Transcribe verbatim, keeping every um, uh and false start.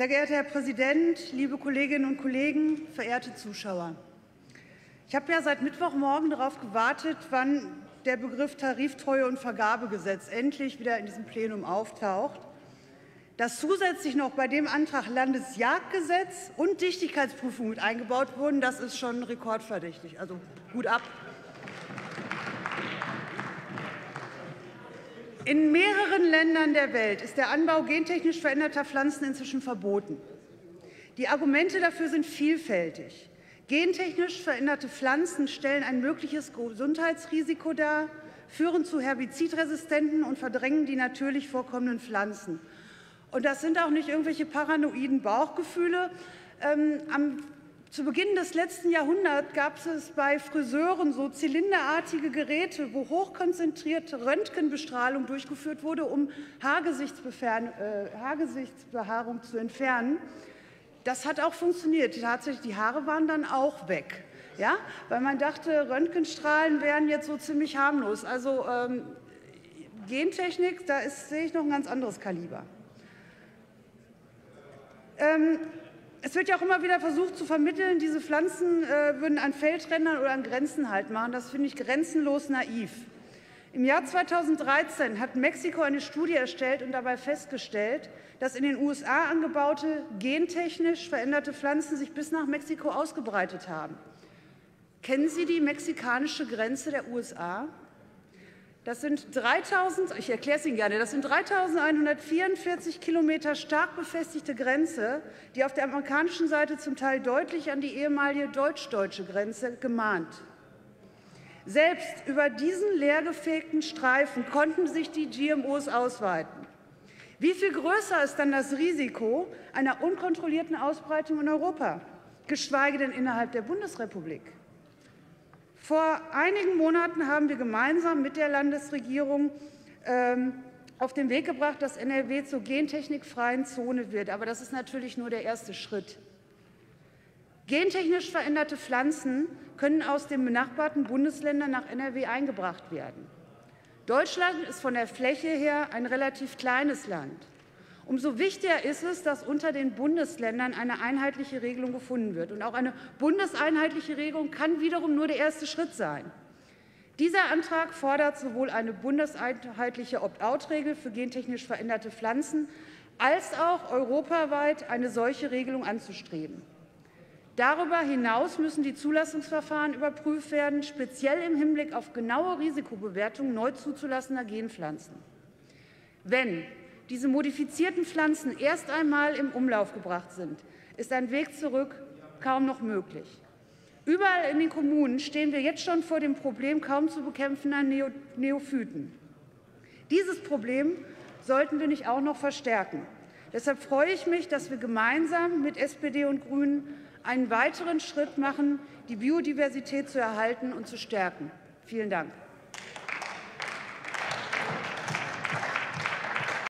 Sehr geehrter Herr Präsident, liebe Kolleginnen und Kollegen, verehrte Zuschauer! Ich habe ja seit Mittwochmorgen darauf gewartet, wann der Begriff Tariftreue- und Vergabegesetz endlich wieder in diesem Plenum auftaucht. Dass zusätzlich noch bei dem Antrag Landesjagdgesetz und Dichtigkeitsprüfung mit eingebaut wurden, das ist schon rekordverdächtig. Also gut ab. In mehreren Ländern der Welt ist der Anbau gentechnisch veränderter Pflanzen inzwischen verboten. Die Argumente dafür sind vielfältig. Gentechnisch veränderte Pflanzen stellen ein mögliches Gesundheitsrisiko dar, führen zu herbizidresistenten und verdrängen die natürlich vorkommenden Pflanzen. Und das sind auch nicht irgendwelche paranoiden Bauchgefühle. Ähm, am, zu Beginn des letzten Jahrhunderts gab es bei Friseuren so zylinderartige Geräte, wo hochkonzentrierte Röntgenbestrahlung durchgeführt wurde, um Haargesichtsbefern- äh, Haargesichtsbehaarung zu entfernen. Das hat auch funktioniert. Tatsächlich, die Haare waren dann auch weg. Ja? Weil man dachte, Röntgenstrahlen wären jetzt so ziemlich harmlos. Also ähm, Gentechnik, da ist, sehe ich noch ein ganz anderes Kaliber. Es wird ja auch immer wieder versucht zu vermitteln, diese Pflanzen würden an Feldrändern oder an Grenzen Halt machen. Das finde ich grenzenlos naiv. Im Jahr zweitausenddreizehn hat Mexiko eine Studie erstellt und dabei festgestellt, dass in den U S A angebaute, gentechnisch veränderte Pflanzen sich bis nach Mexiko ausgebreitet haben. Kennen Sie die mexikanische Grenze der U S A? Das sind dreitausend, ich erkläre es Ihnen gerne, das sind dreitausendeinhundertvierundvierzig Kilometer stark befestigte Grenze, die auf der amerikanischen Seite zum Teil deutlich an die ehemalige deutsch-deutsche Grenze gemahnt. Selbst über diesen leergefegten Streifen konnten sich die G M Os ausweiten. Wie viel größer ist dann das Risiko einer unkontrollierten Ausbreitung in Europa, geschweige denn innerhalb der Bundesrepublik? Vor einigen Monaten haben wir gemeinsam mit der Landesregierung ähm, auf den Weg gebracht, dass N R W zur gentechnikfreien Zone wird. Aber das ist natürlich nur der erste Schritt. Gentechnisch veränderte Pflanzen können aus den benachbarten Bundesländern nach N R W eingebracht werden. Deutschland ist von der Fläche her ein relativ kleines Land. Umso wichtiger ist es, dass unter den Bundesländern eine einheitliche Regelung gefunden wird. Und auch eine bundeseinheitliche Regelung kann wiederum nur der erste Schritt sein. Dieser Antrag fordert sowohl eine bundeseinheitliche Opt-out-Regel für gentechnisch veränderte Pflanzen als auch europaweit eine solche Regelung anzustreben. Darüber hinaus müssen die Zulassungsverfahren überprüft werden, speziell im Hinblick auf genaue Risikobewertung neu zuzulassener Genpflanzen. Wenn diese modifizierten Pflanzen erst einmal im Umlauf gebracht sind, ist ein Weg zurück kaum noch möglich. Überall in den Kommunen stehen wir jetzt schon vor dem Problem kaum zu bekämpfender Neophyten. Dieses Problem sollten wir nicht auch noch verstärken. Deshalb freue ich mich, dass wir gemeinsam mit S P D und Grünen einen weiteren Schritt machen, die Biodiversität zu erhalten und zu stärken. Vielen Dank.